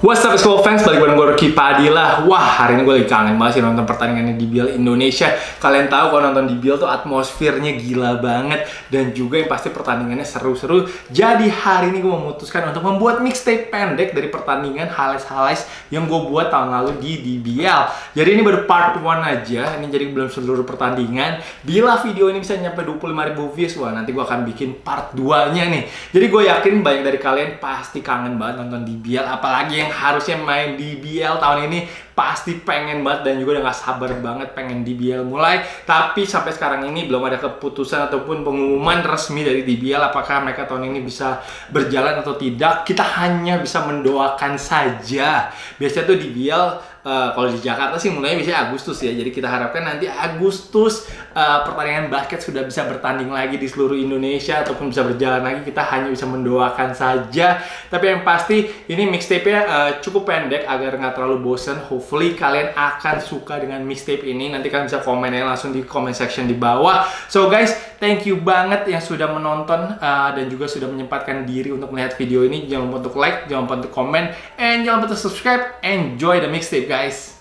What's up school fans, balik bareng gue Rocky Padila. Wah, hari ini gue lagi kangen banget sih nonton pertandingannya DBL Indonesia. Kalian tahu kalau nonton DBL tuh atmosfernya gila banget. Dan juga yang pasti pertandingannya seru-seru. Jadi hari ini gue memutuskan untuk membuat mixtape pendek dari pertandingan highlights-highlights yang gue buat tahun lalu di DBL. Jadi ini baru part 1 aja, ini jadi belum seluruh pertandingan. Bila video ini bisa nyampe 25.000 views, wah nanti gue akan bikin part 2-nya nih. Jadi gue yakin banyak dari kalian pasti kangen banget nonton DBL, apalagi yang harusnya main DBL tahun ini pasti pengen banget dan juga udah gak sabar banget pengen DBL mulai. Tapi sampai sekarang ini belum ada keputusan ataupun pengumuman resmi dari DBL apakah mereka tahun ini bisa berjalan atau tidak. Kita hanya bisa mendoakan saja. Biasanya tuh DBL kalau di Jakarta sih mulainya biasanya Agustus ya. Jadi kita harapkan nanti Agustus pertandingan basket sudah bisa bertanding lagi di seluruh Indonesia ataupun bisa berjalan lagi. Kita hanya bisa mendoakan saja. Tapi yang pasti ini mixtape-nya cukup pendek agar nggak terlalu bosen. Hopefully kalian akan suka dengan mixtape ini. Nanti kalian bisa komennya langsung di comment section di bawah. So guys, thank you banget yang sudah menonton dan juga sudah menyempatkan diri untuk melihat video ini. Jangan lupa untuk like, jangan lupa untuk komen, and jangan lupa untuk subscribe. Enjoy the mixtape guys.